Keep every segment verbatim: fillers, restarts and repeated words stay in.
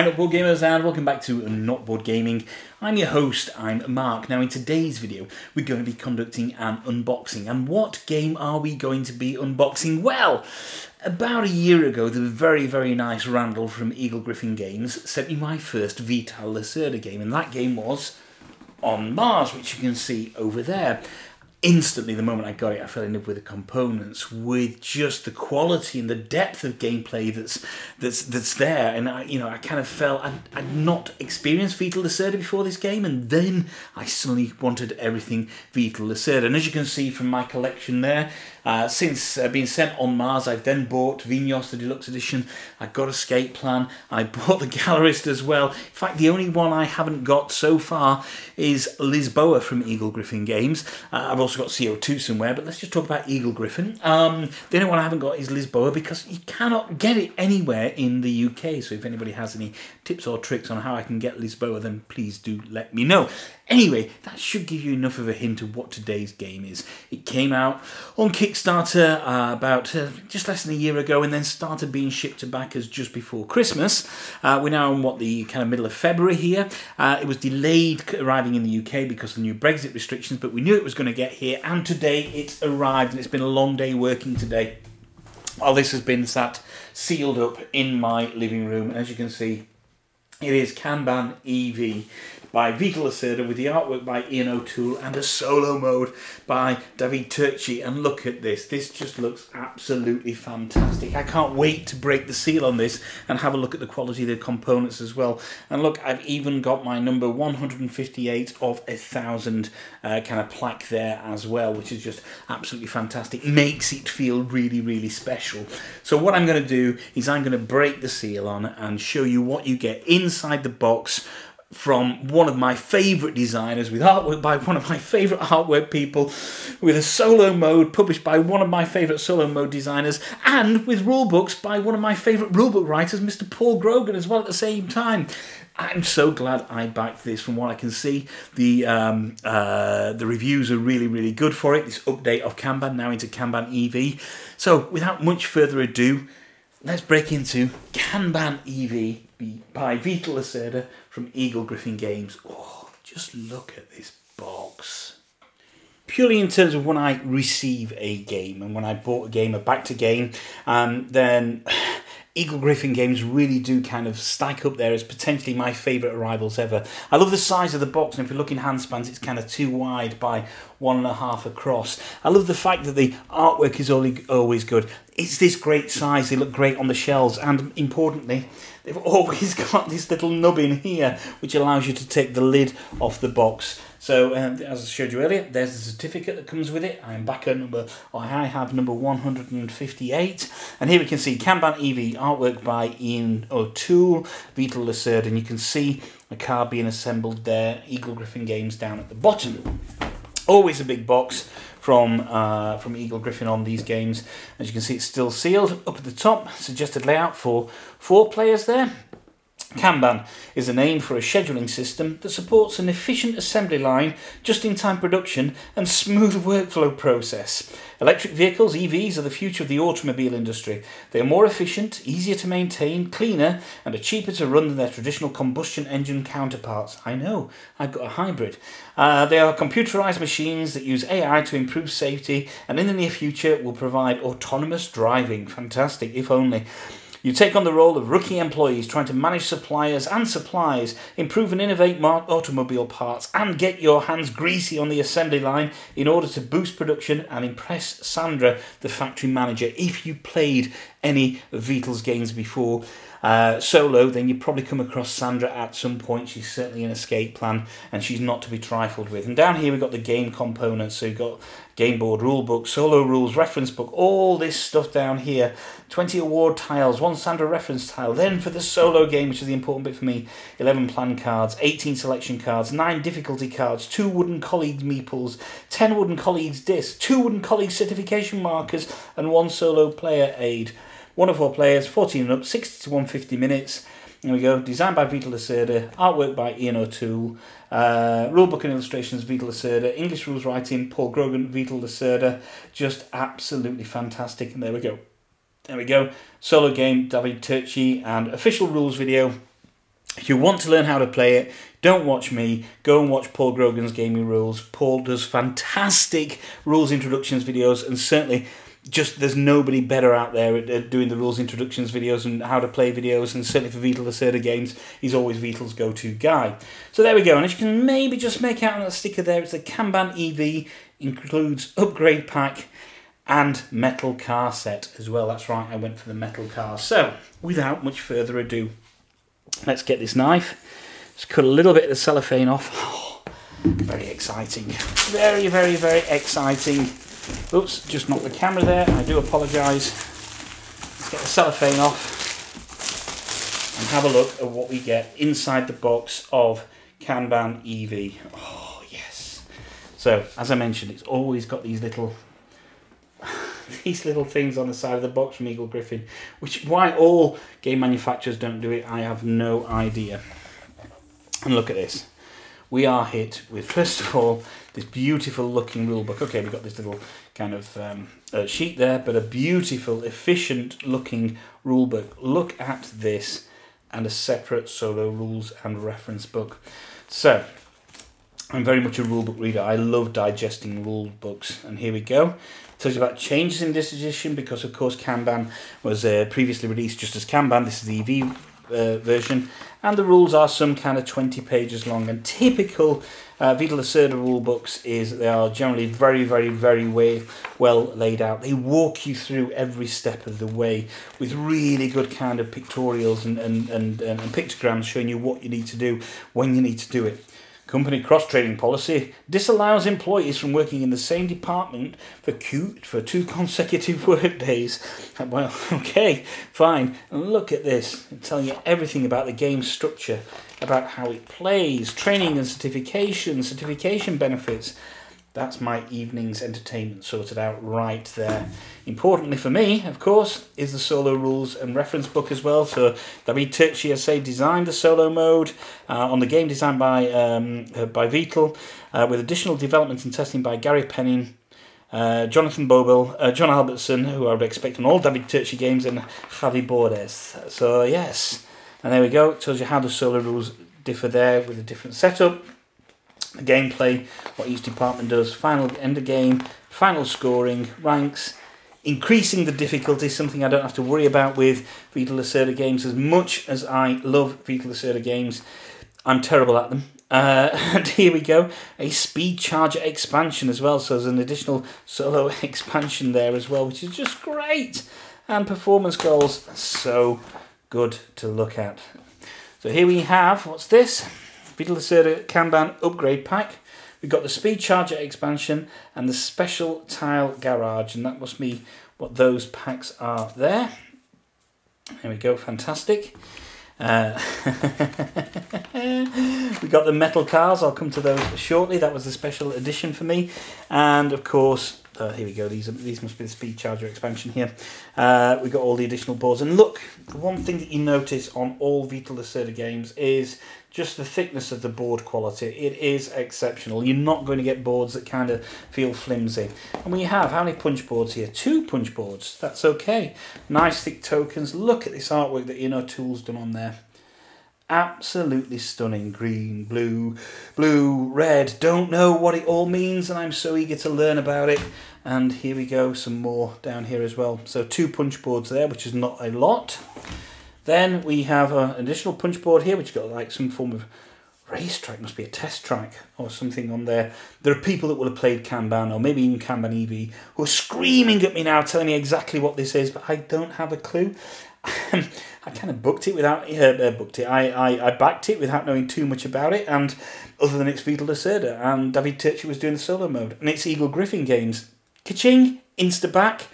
Hi Not Bored Gamers and welcome back to Not Bored Gaming. I'm your host, I'm Mark. Now in today's video we're going to be conducting an unboxing. And what game are we going to be unboxing? Well, about a year ago the very very nice Randall from Eagle Gryphon Games sent me my first Vital Lacerda game, and that game was On Mars, which you can see over there. Instantly, the moment I got it, I fell in love with the components, with just the quality and the depth of gameplay that's that's that's there. And I, you know, I kind of felt I'd, I'd not experienced Vital Lacerda before this game, and then I suddenly wanted everything Vital Lacerda. And as you can see from my collection there, uh, since uh, being sent On Mars, I've then bought Vinhos, the deluxe edition. I got Escape Plan. I bought The Gallerist as well. In fact, the only one I haven't got so far is Lisboa from Eagle Gryphon Games. Uh, I've also got C O two somewhere, but let's just talk about Eagle Gryphon. Um, the only one I haven't got is Lisboa because you cannot get it anywhere in the U K. So if anybody has any tips or tricks on how I can get Lisboa, then please do let me know. Anyway, that should give you enough of a hint of what today's game is. It came out on Kickstarter uh, about uh, just less than a year ago, and then started being shipped to backers just before Christmas. Uh, we're now in what the kind of middle of February here. Uh, it was delayed arriving in the U K because of the new Brexit restrictions, but we knew it was going to get here, and today it's arrived, and it's been a long day working today while this has been sat sealed up in my living room. And as you can see, it is Kanban E V by Vital Lacerda, with the artwork by Ian O'Toole and a solo mode by David Turczi. And look at this, this just looks absolutely fantastic. I can't wait to break the seal on this and have a look at the quality of the components as well. And look, I've even got my number one hundred fifty-eight of a thousand uh, kind of plaque there as well, which is just absolutely fantastic. Makes it feel really, really special. So what I'm going to do is I'm going to break the seal on and show you what you get inside the box from one of my favourite designers, with artwork by one of my favourite artwork people, with a solo mode published by one of my favourite solo mode designers, and with rulebooks by one of my favourite rulebook writers, Mister Paul Grogan, as well at the same time. I'm so glad I backed this. From what I can see, the um, uh, the reviews are really, really good for it. This update of Kanban, now into Kanban E V. So without much further ado, let's break into Kanban E V by Vital Lacerda from Eagle Gryphon Games. Oh, just look at this box. Purely in terms of when I receive a game and when I bought a game or backed a game, um, then Eagle Gryphon Games really do kind of stack up there as potentially my favourite arrivals ever. I love the size of the box, and if you look in hand spans, it's kind of two wide by one and a half across. I love the fact that the artwork is only always good. It's this great size, they look great on the shelves, and importantly, they've always got this little nub in here which allows you to take the lid off the box. So, um, as I showed you earlier, there's the certificate that comes with it. I am backer number, or I have number one hundred fifty-eight. And here we can see Kanban E V, artwork by Ian O'Toole, Vital Lacerda, and you can see a car being assembled there, Eagle Gryphon Games down at the bottom. Always a big box from uh, from Eagle Gryphon on these games. As you can see, it's still sealed. Up at the top, suggested layout for four players there. Kanban is a name for a scheduling system that supports an efficient assembly line, just-in-time production and smooth workflow process. Electric vehicles, E Vs, are the future of the automobile industry. They are more efficient, easier to maintain, cleaner and are cheaper to run than their traditional combustion engine counterparts. I know, I've got a hybrid. Uh, they are computerised machines that use A I to improve safety and in the near future will provide autonomous driving. Fantastic, if only. You take on the role of rookie employees trying to manage suppliers and supplies, improve and innovate automobile parts, and get your hands greasy on the assembly line in order to boost production and impress Sandra, the factory manager. If you played any of Vital's games before uh, solo, then you probably come across Sandra at some point. She's certainly an Escape Plan, and she's not to be trifled with. And down here we've got the game components, so you've got game board, rule book, solo rules, reference book, all this stuff down here. twenty award tiles, one Sandra reference tile. Then for the solo game, which is the important bit for me, eleven plan cards, eighteen selection cards, nine difficulty cards, two wooden colleague meeples, ten wooden colleagues discs, two wooden colleague certification markers, and one solo player aid. One of four players, fourteen and up, sixty to one hundred fifty minutes. There we go. Designed by Vital Lacerda, artwork by Ian O'Toole, uh, rulebook and illustrations Vital Lacerda, English rules writing Paul Grogan, Vital Lacerda. Just absolutely fantastic. And there we go. There we go. Solo game David Turczi and official rules video If you want to learn how to play it, don't watch me, go and watch Paul Grogan's Gaming Rules. Paul does fantastic rules introductions videos, and certainly just there's nobody better out there at, at doing the rules introductions videos and how to play videos, and certainly for Vital Lacerda games, he's always Vital's go-to guy. So there we go, and as you can maybe just make out on that sticker there, it's the Kanban E V, includes upgrade pack and metal car set as well. That's right, I went for the metal car. So, without much further ado, let's get this knife. Let's cut a little bit of the cellophane off. Oh, very exciting. Very, very, very exciting. Oops, just knocked the camera there. I do apologise. Let's get the cellophane off and have a look at what we get inside the box of Kanban E V. Oh, yes. So, as I mentioned, it's always got these little... these little things on the side of the box from Eagle Gryphon, which why all game manufacturers don't do it, I have no idea. And look at this. We are hit with, first of all, this beautiful looking rulebook. Okay, we've got this little kind of um, uh, sheet there, but a beautiful, efficient looking rulebook. Look at this, and a separate solo rules and reference book. So, I'm very much a rulebook reader. I love digesting rulebooks, and here we go. Tells you about changes in this edition because, of course, Kanban was uh, previously released just as Kanban. This is the E V uh, version. And the rules are some kind of twenty pages long. And typical uh, Vital Lacerda rule books is they are generally very, very, very way, well laid out. They walk you through every step of the way with really good kind of pictorials and, and, and, and pictograms showing you what you need to do when you need to do it. Company cross-trading policy disallows employees from working in the same department for cute for two consecutive work days. Well, okay, fine. And look at this. I'm telling you everything about the game structure, about how it plays, training and certification, certification benefits. That's my evening's entertainment sorted out right there. Importantly for me, of course, is the solo rules and reference book as well. So David Turczi, as I say, designed the solo mode uh, on the game designed by um, by Vital, uh, with additional development and testing by Gary Penning, uh, Jonathan Bobel, uh, John Albertson, who I would expect on all David Turczi games, and Javi Bordes. So yes, and there we go. It tells you how the solo rules differ there with a different setup. The gameplay, what each department does, final end of game, final scoring, ranks, increasing the difficulty, something I don't have to worry about with Vital Lacerda games. As much as I love Vital Lacerda games, I'm terrible at them. Uh, and here we go, a Speed Charger expansion as well, so there's an additional solo expansion there as well, which is just great. And performance goals, so good to look at. So here we have, what's this? Vital Lacerda Kanban upgrade pack. We've got the Speed Charger expansion and the Special Tile Garage, and that must be what those packs are there. There we go, fantastic. Uh, we got the metal cars, I'll come to those shortly. That was the special edition for me. And of course, uh, here we go, these, are, these must be the Speed Charger expansion here. Uh, we've got all the additional boards. And look, the one thing that you notice on all Vital Lacerda games is just the thickness of the board quality. It is exceptional. You're not going to get boards that kind of feel flimsy. And we have, how many punch boards here? Two punch boards. That's okay. Nice thick tokens. Look at this artwork that Ian O'Toole's done on there. Absolutely stunning. Green, blue, blue, red. Don't know what it all means, and I'm so eager to learn about it. And here we go, some more down here as well. So two punch boards there, which is not a lot. Then we have an additional punch board here, which got like some form of race track, must be a test track or something on there. There are people that will have played Kanban or maybe even Kanban E V who are screaming at me now, telling me exactly what this is, but I don't have a clue. I kind of booked it without uh, booked it. I, I I backed it without knowing too much about it, and other than it's Vital Lacerda and David Turczi was doing the solo mode, and it's Eagle Gryphon Games. Ka-ching, insta back.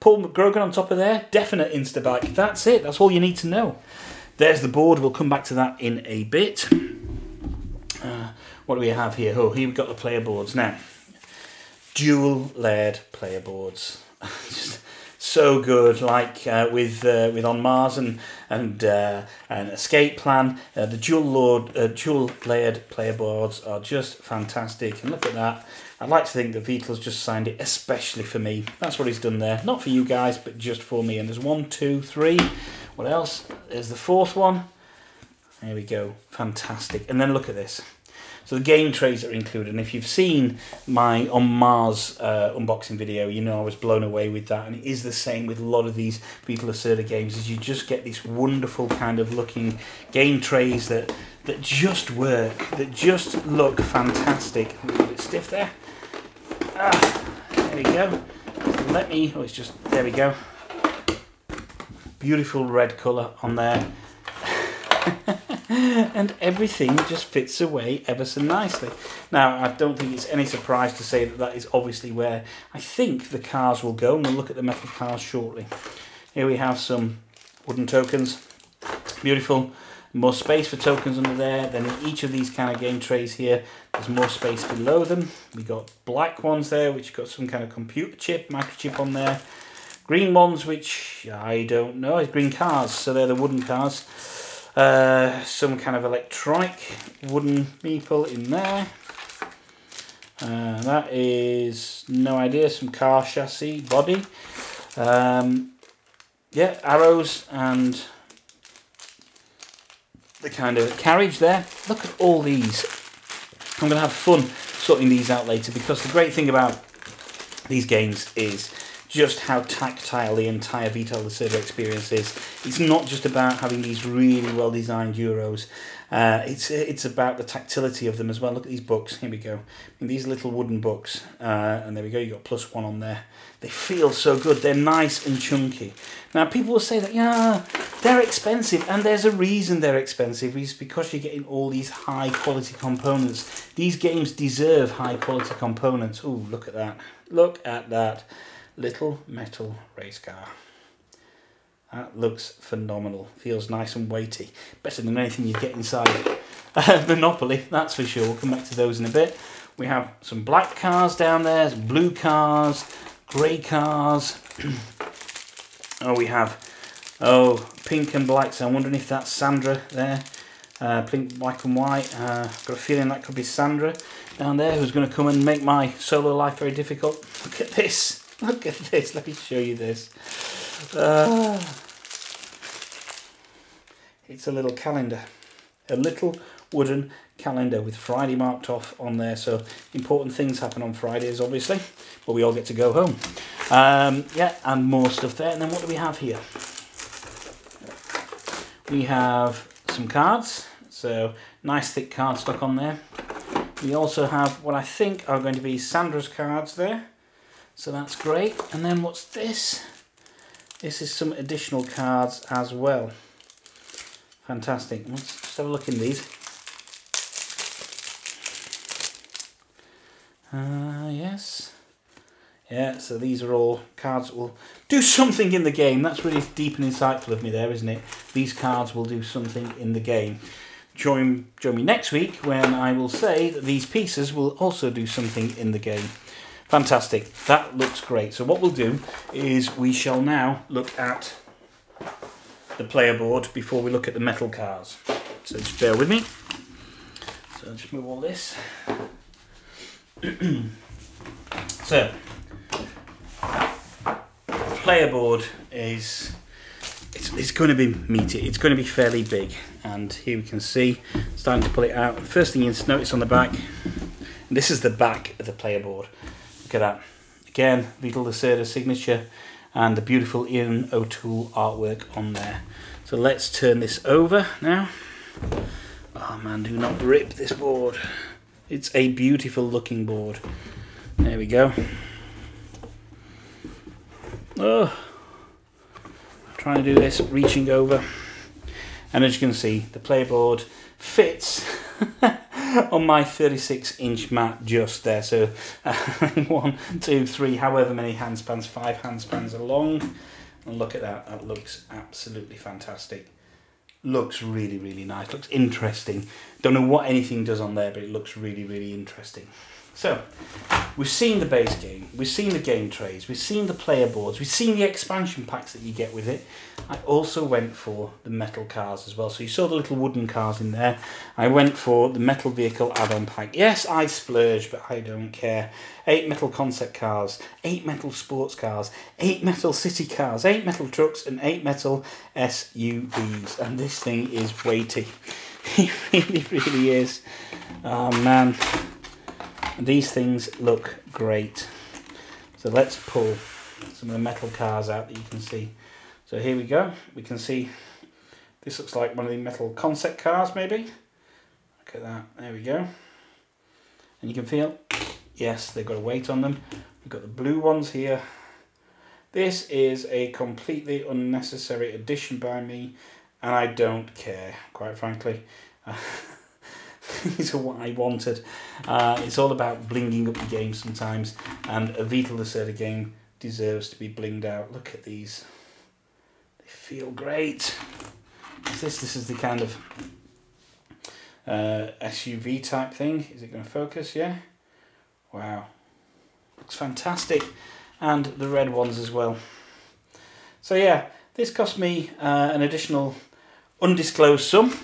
Paul Grogan on top of there, definite insta-bike. That's it, that's all you need to know. There's the board, we'll come back to that in a bit. Uh, what do we have here? Oh, here we've got the player boards now. Dual layered player boards. Just so good, like uh, with uh, with On Mars and and uh, an Escape Plan. Uh, the dual lord, uh, dual layered player boards are just fantastic. And look at that. I'd like to think that Vital's just signed it especially for me. That's what he's done there. Not for you guys, but just for me. And there's one, two, three. What else? There's the fourth one. There we go, fantastic. And then look at this. So the game trays are included, and if you've seen my On Mars uh, unboxing video, you know I was blown away with that, and it is the same with a lot of these Vital Lacerda games, is you just get these wonderful kind of looking game trays that, that just work, that just look fantastic. A little bit stiff there. Ah, there we go. Let me, oh it's just, there we go. Beautiful red colour on there. And everything just fits away ever so nicely. Now, I don't think it's any surprise to say that that is obviously where I think the cars will go, and we'll look at the metal cars shortly. Here we have some wooden tokens. Beautiful. More space for tokens under there. Then in each of these kind of game trays here, there's more space below them. We've got black ones there, which got some kind of computer chip, microchip on there. Green ones, which I don't know, is green cars. So they're the wooden cars. Uh, some kind of electronic wooden people in there. Uh, that is no idea, some car chassis body. Um, yeah, arrows and the kind of carriage there. Look at all these. I'm going to have fun sorting these out later, because the great thing about these games is just how tactile the entire Vital Lacerda experience is. It's not just about having these really well-designed Euros. Uh, it's it's about the tactility of them as well. Look at these books. Here we go. And these little wooden books. Uh, and there we go. You've got plus one on there. They feel so good. They're nice and chunky. Now, people will say that, yeah, they're expensive. And there's a reason they're expensive. It's because you're getting all these high-quality components. These games deserve high-quality components. Ooh, look at that. Look at that. Little metal race car. That looks phenomenal. Feels nice and weighty. Better than anything you get inside Monopoly, that's for sure. We'll come back to those in a bit. We have some black cars down there, some blue cars, grey cars. Oh, we have oh pink and black. So I'm wondering if that's Sandra there. Uh, pink, black and white. Uh, got a feeling that could be Sandra down there, who's going to come and make my solo life very difficult. Look at this. Look at this, let me show you this. Uh, it's a little calendar. A little wooden calendar with Friday marked off on there. So important things happen on Fridays, obviously. But we all get to go home. Um, yeah, and more stuff there. And then what do we have here? We have some cards. So nice thick card stock on there. We also have what I think are going to be Sandra's cards there. So that's great. And then what's this? This is some additional cards as well. Fantastic. Let's just have a look in these. Ah, uh, yes. Yeah, so these are all cards that will do something in the game. That's really deep and insightful of me there, isn't it? These cards will do something in the game. Join, join me next week when I will say that these pieces will also do something in the game. Fantastic, that looks great. So what we'll do is we shall now look at the player board before we look at the metal cars. So just bear with me. So I'll just move all this. So, player board is, it's, it's going to be meaty, it's going to be fairly big. And here we can see, starting to pull it out. First thing you notice on the back, and this is the back of the player board. Look at that. Again, Vital Lacerda signature and the beautiful Ian O'Toole artwork on there. So let's turn this over now. Oh man, do not rip this board. It's a beautiful looking board. There we go. Oh, I'm trying to do this, reaching over. And as you can see, the player board fits on my thirty-six inch mat just there. So uh, one, two, three, however many handspans, five handspans along. And look at that, that looks absolutely fantastic. Looks really, really nice, looks interesting. Don't know what anything does on there, but it looks really, really interesting. So, we've seen the base game, we've seen the game trays, we've seen the player boards, we've seen the expansion packs that you get with it. I also went for the metal cars as well. So you saw the little wooden cars in there. I went for the metal vehicle add-on pack. Yes, I splurged, but I don't care. Eight metal concept cars, eight metal sports cars, eight metal city cars, eight metal trucks, and eight metal S U Vs. And this thing is weighty. It really, really is. Oh man, these things look great. So let's pull some of the metal cars out that you can see. So here we go. We can see this looks like one of the metal concept cars maybe. Look at that, there we go. And you can feel, yes, they've got a weight on them. We've got the blue ones here. This is a completely unnecessary addition by me, and I don't care, quite frankly. Uh, it's what I wanted. Uh, it's all about blinging up the game sometimes, and a Vital Lacerda game deserves to be blinged out. Look at these. They feel great. This, this is the kind of uh, S U V type thing. Is it going to focus? Yeah. Wow. Looks fantastic. And the red ones as well. So yeah, this cost me uh, an additional undisclosed sum.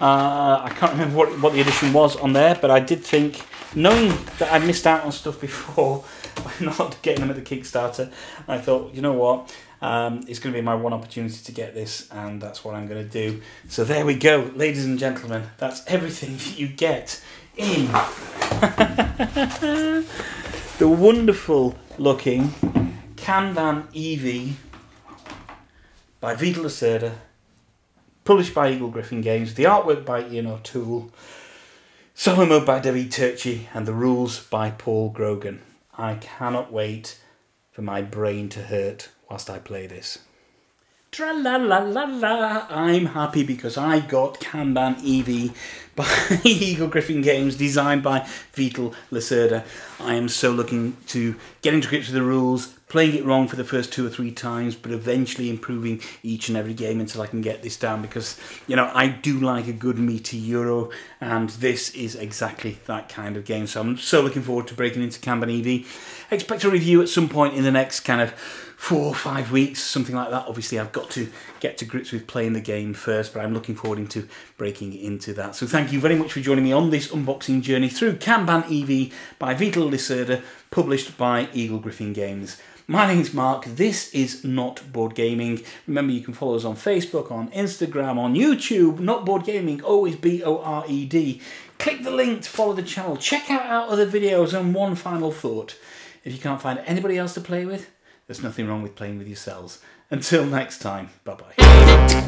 Uh, I can't remember what, what the addition was on there, but I did think, knowing that I missed out on stuff before by not getting them at the Kickstarter, I thought, you know what, um, it's going to be my one opportunity to get this, and that's what I'm going to do. So there we go, ladies and gentlemen, that's everything that you get in the wonderful looking Kanban E V by Vital Lacerda, published by Eagle Gryphon Games, the artwork by Ian O'Toole, solo mode by David Turczi, and the rules by Paul Grogan. I cannot wait for my brain to hurt whilst I play this. Tra la la la la! I'm happy because I got Kanban E V by Eagle Gryphon Games, designed by Vital Lacerda. I am so looking to getting to grips with the rules, playing it wrong for the first two or three times, but eventually improving each and every game until I can get this down, because, you know, I do like a good meaty Euro, and this is exactly that kind of game. So I'm so looking forward to breaking into Kanban E V. Expect a review at some point in the next kind of four or five weeks, something like that. Obviously, I've got to get to grips with playing the game first, but I'm looking forward into breaking into that. So thank you very much for joining me on this unboxing journey through Kanban E V by Vital Lacerda, published by Eagle Gryphon Games. My name's Mark, this is Not Bored Gaming. Remember, you can follow us on Facebook, on Instagram, on YouTube, Not Bored Gaming, always B O R E D. Click the link to follow the channel, check out our other videos, and one final thought. If you can't find anybody else to play with, there's nothing wrong with playing with yourselves. Until next time, bye-bye.